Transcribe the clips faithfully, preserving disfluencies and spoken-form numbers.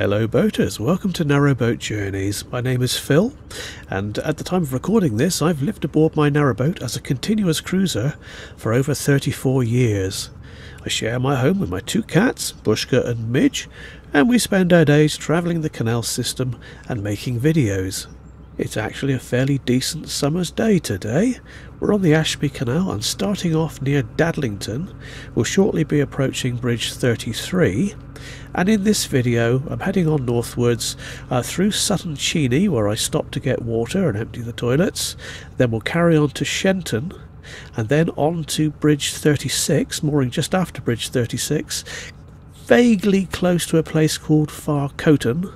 Hello boaters, welcome to Narrowboat Journeys. My name is Phil, and at the time of recording this I've lived aboard my narrowboat as a continuous cruiser for over thirty-four years. I share my home with my two cats, Bushka and Midge, and we spend our days travelling the canal system and making videos. It's actually a fairly decent summer's day today. We're on the Ashby Canal and starting off near Dadlington. We'll shortly be approaching Bridge thirty-three. And in this video I'm heading on northwards uh, through Sutton Cheney, where I stop to get water and empty the toilets. Then we'll carry on to Shenton and then on to Bridge thirty-six, mooring just after Bridge thirty-six, vaguely close to a place called Far Coton,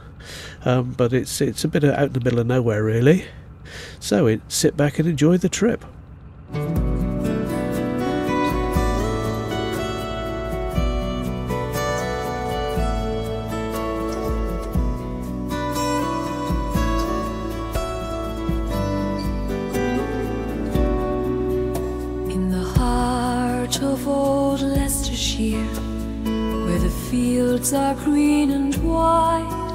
um, but it's, it's a bit out in the middle of nowhere really. So it, sit back and enjoy the trip. Of old Leicestershire, where the fields are green and wide,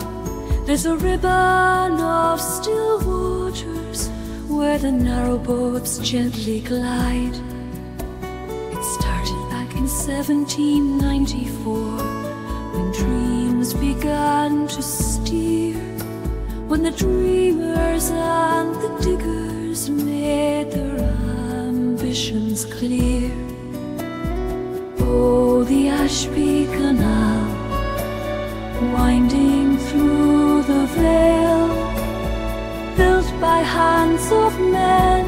there's a ribbon of still waters where the narrow boats gently glide. It started back in seventeen ninety-four when dreams began to steer, when the dreamers and the diggers made their ambitions clear. Oh, the Ashby Canal, winding through the vale, built by hands of men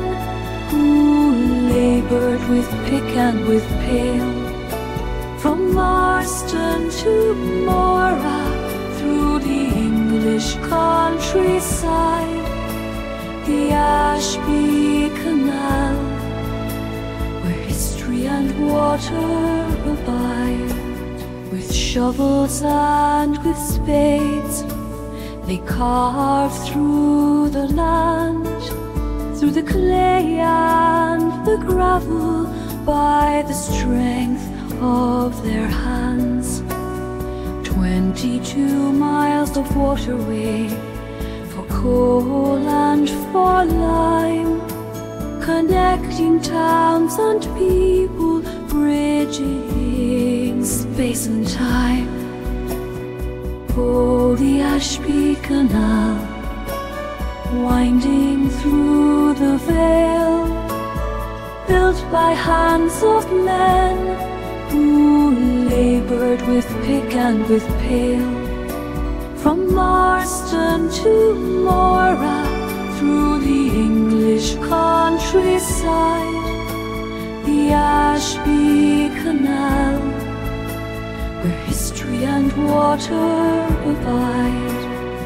who laboured with pick and with pail. From Marston to Mora, through the English countryside, the Ashby Canal, and water abide. With shovels and with spades they carve through the land, through the clay and the gravel, by the strength of their hands. Twenty-two miles of waterway for coal and for lime, connecting towns and people, bridging space and time. Oh, the Ashby Canal, winding through the vale, built by hands of men who laboured with pick and with pail. From Marston to Mora, through the English countryside, the Ashby Canal, where history and water abide.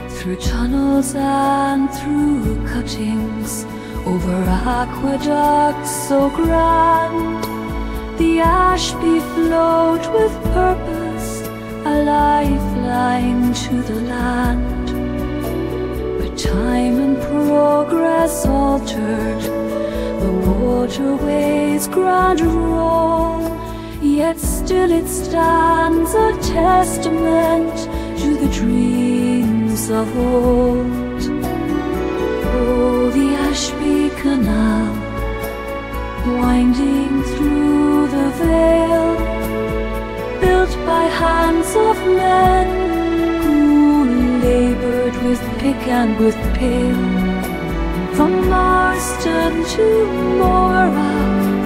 Through tunnels and through cuttings, over aqueducts so grand, the Ashby flowed with purpose, a lifeline to the land. Time and progress altered the waterway's grand roll, yet still it stands a testament to the dreams of old. Oh, the Ashby Canal, winding through the vale, built by hands of men laboured with pick and with pail. From Marston to Mora,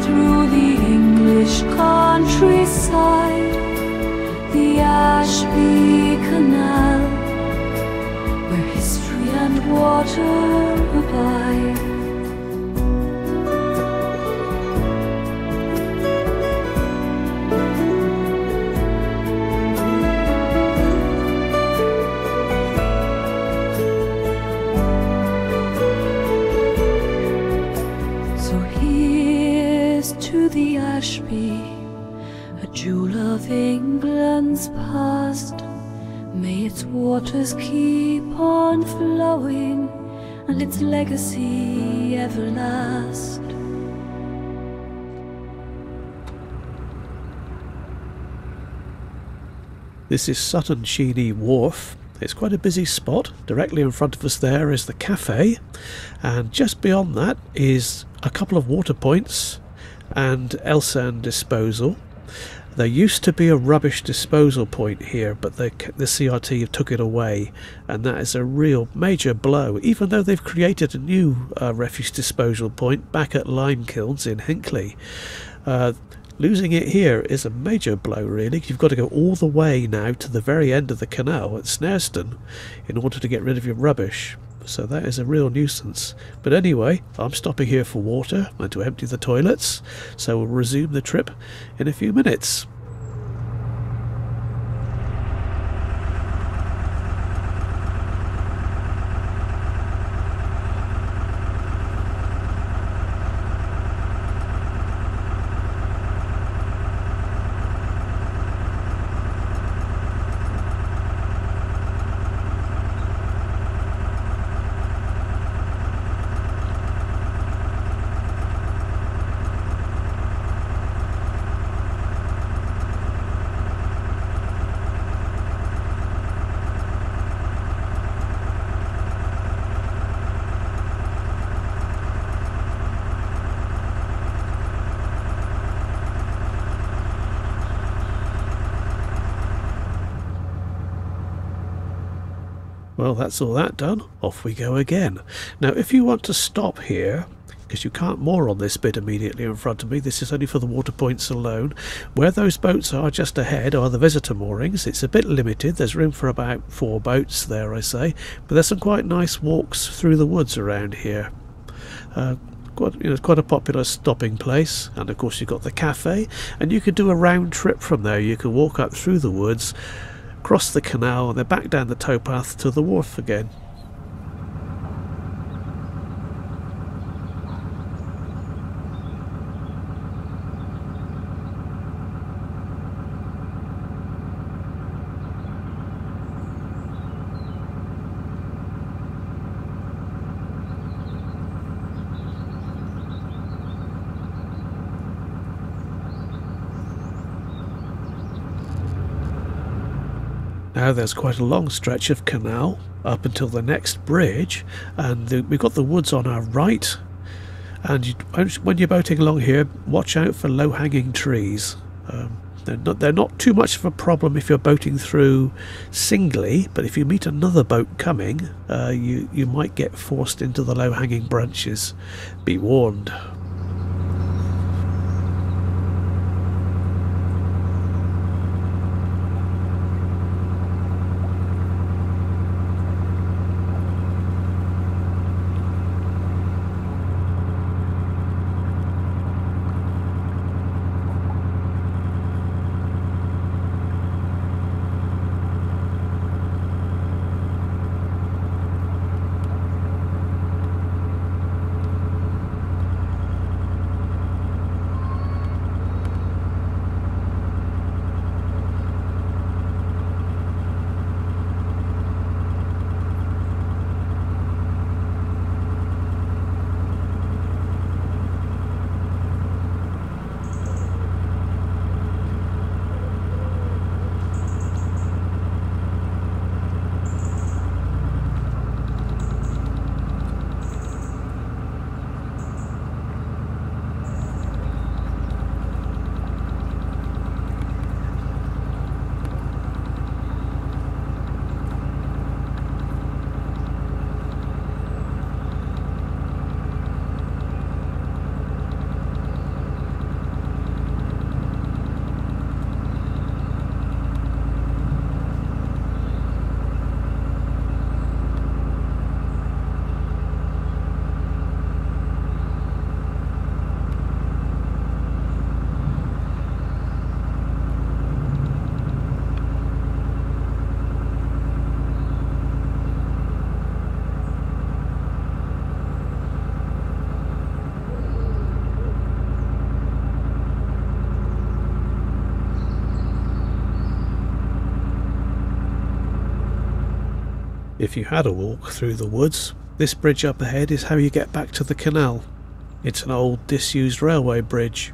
through the English countryside, the Ashby Canal, where history and water abide. Past, may its waters keep on flowing and its legacy ever last. This is Sutton Cheney Wharf, It's quite a busy spot. Directly in front of us there is the cafe, and just beyond that is a couple of water points and Elsan Disposal. There used to be a rubbish disposal point here, but the, the C R T took it away, and that is a real major blow, even though they've created a new uh, refuse disposal point back at Lime Kilns in Hinkley. Uh, losing it here is a major blow, really. You've got to go all the way now to the very end of the canal at Snaresden in order to get rid of your rubbish. So that is a real nuisance. But anyway, I'm stopping here for water and to empty the toilets, so we'll resume the trip in a few minutes. Well, that's all that done. Off we go again. Now, if you want to stop here, because you can't moor on this bit immediately in front of me, this is only for the water points alone. Where those boats are just ahead are the visitor moorings. It's a bit limited. There's room for about four boats there, I say. But there's some quite nice walks through the woods around here. Uh, Quite, you know, it's quite a popular stopping place, and of course you've got the cafe, and you could do a round trip from there. You could walk up through the woods, cross the canal, and then back down the towpath to the wharf again. Now there's quite a long stretch of canal up until the next bridge, and the, we've got the woods on our right, and you, when you're boating along here, watch out for low-hanging trees. Um, they're, not, they're not too much of a problem if you're boating through singly, but if you meet another boat coming, uh, you, you might get forced into the low-hanging branches. Be warned. If you had a walk through the woods, this bridge up ahead is how you get back to the canal. It's an old disused railway bridge.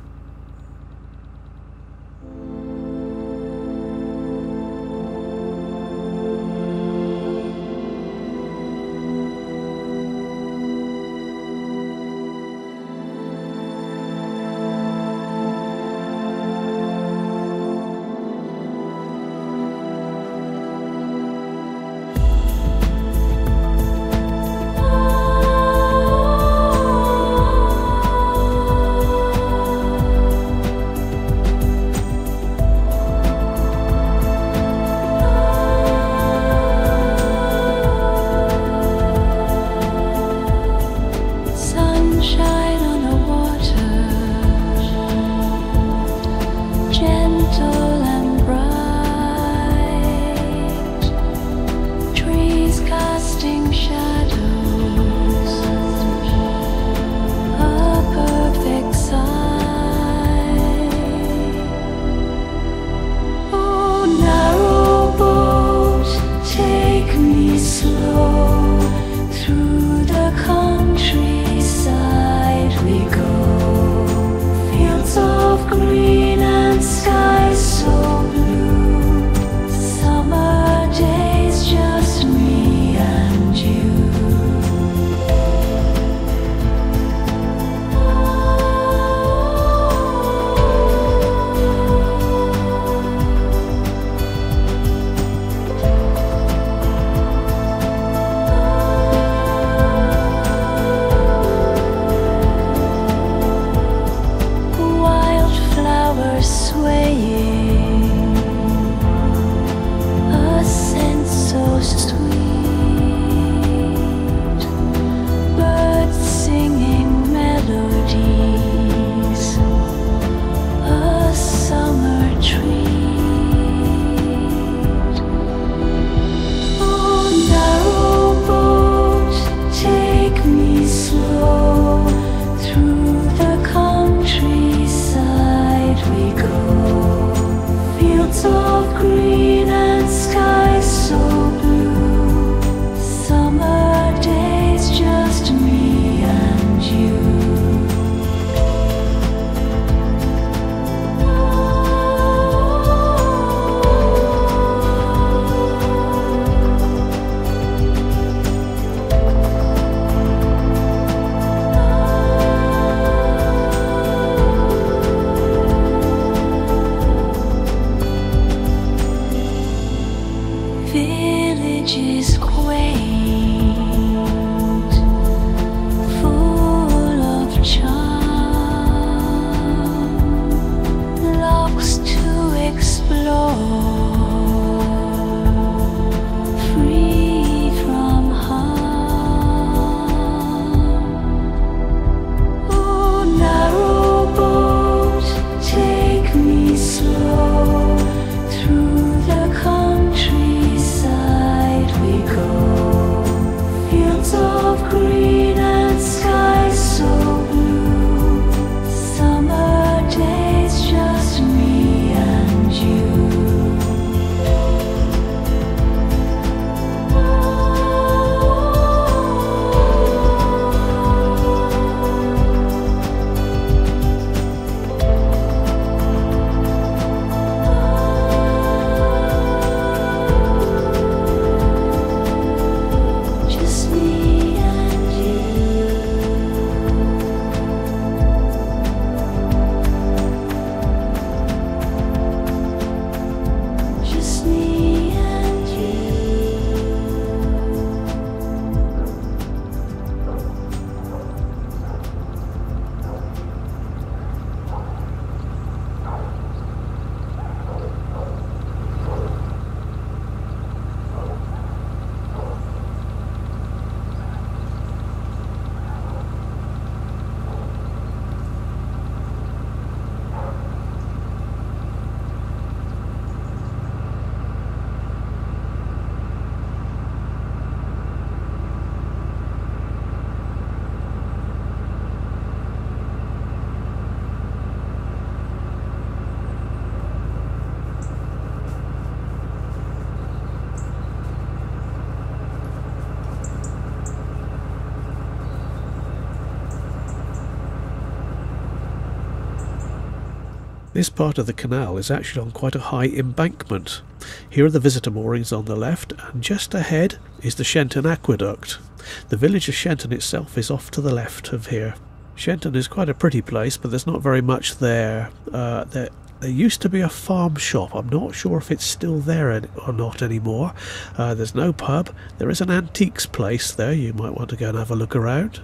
This part of the canal is actually on quite a high embankment. Here are the visitor moorings on the left, and just ahead is the Shenton Aqueduct. The village of Shenton itself is off to the left of here. Shenton is quite a pretty place, but there's not very much there. Uh, there, there used to be a farm shop. I'm not sure if it's still there any, or not anymore. Uh, there's no pub. There is an antiques place there. You might want to go and have a look around.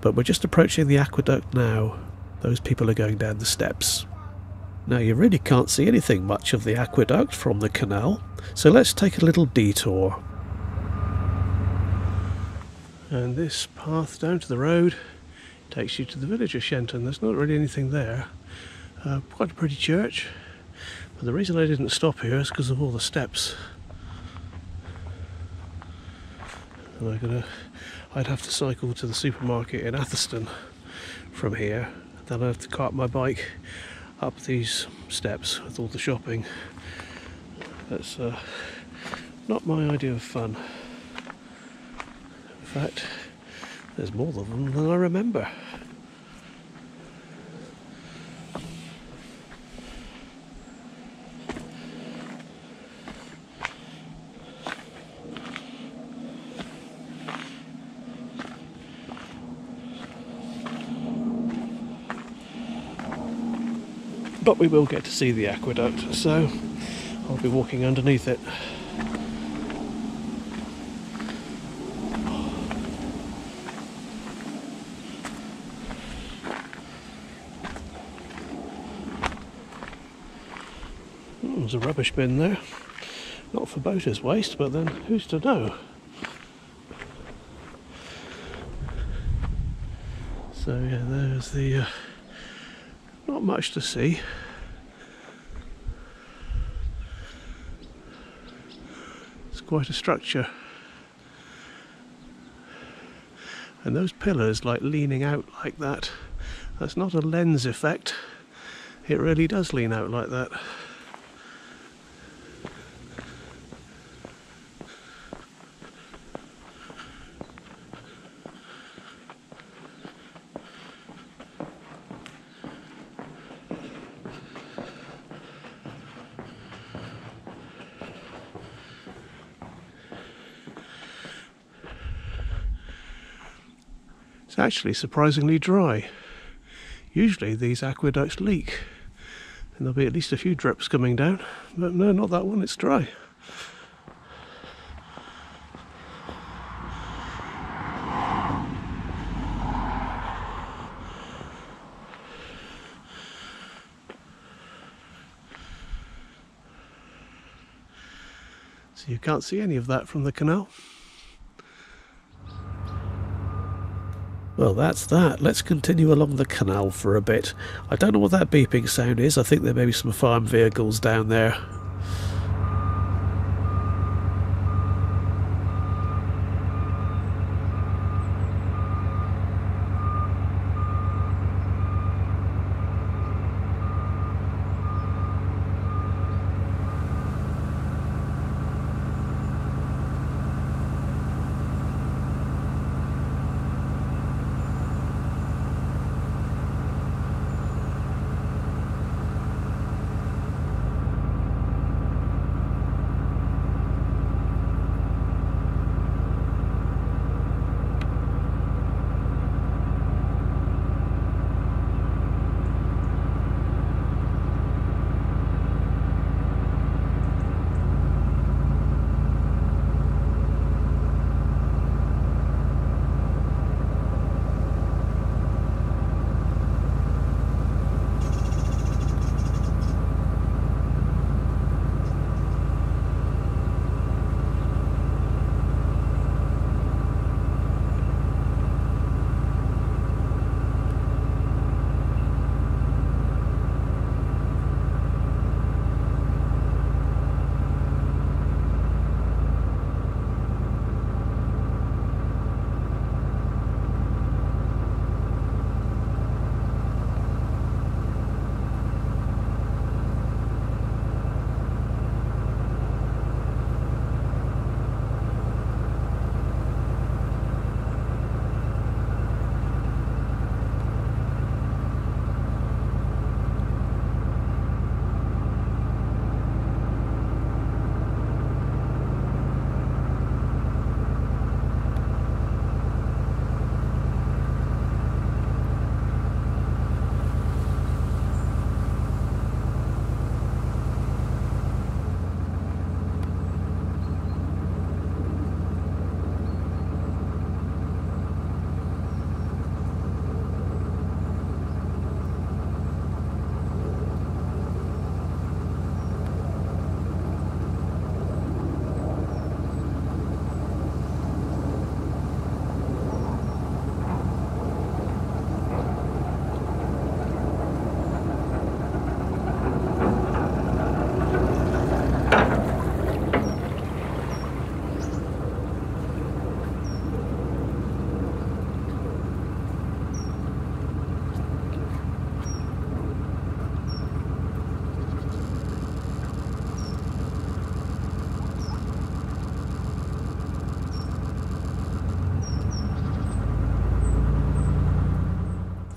But we're just approaching the aqueduct now. Those people are going down the steps. Now you really can't see anything much of the aqueduct from the canal, so let's take a little detour. And this path down to the road takes you to the village of Shenton. There's not really anything there. Uh, quite a pretty church, but the reason I didn't stop here is because of all the steps. And I'm gonna, I'd have to cycle to the supermarket in Atherston from here, then I'd have to cart my bike up these steps with all the shopping. That's uh, not my idea of fun. fact, there's more of them than I remember. But we will get to see the aqueduct, so I'll be walking underneath it. Oh, there's a rubbish bin there. Not for boaters' waste, but then who's to know? So yeah, there's the... Uh, not much to see. It's quite a structure, and those pillars like leaning out like that, that's not a lens effect, it really does lean out like that. Actually surprisingly dry. Usually these aqueducts leak and there'll be at least a few drips coming down, but no, not that one, it's dry. So you can't see any of that from the canal. Well, that's that. Let's continue along the canal for a bit. I don't know what that beeping sound is. I think there may be some farm vehicles down there.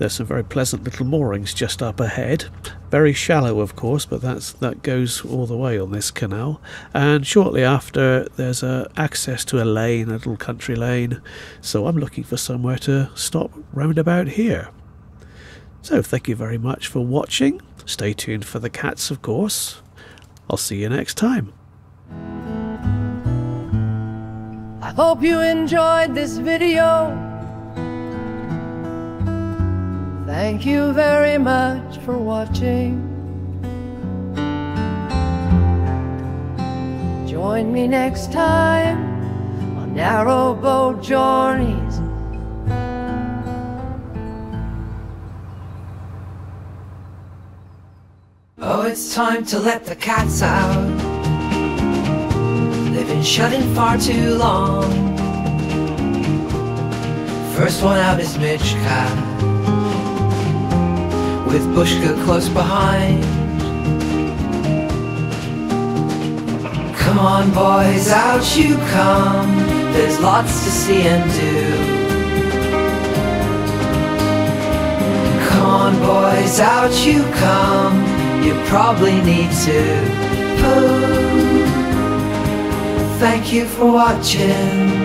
There's some very pleasant little moorings just up ahead. Very shallow, of course, but that's that goes all the way on this canal. And shortly after, there's a access to a lane, a little country lane. So I'm looking for somewhere to stop round about here. So thank you very much for watching. Stay tuned for the cats, of course. I'll see you next time. I hope you enjoyed this video. Thank you very much for watching. Join me next time on Narrowboat Journeys. Oh, it's time to let the cats out. They've been shut in far too long. First one out is Mitchka, with Bushka close behind. Come on boys, out you come. There's lots to see and do. Come on boys, out you come. You probably need to poo. Thank you for watching.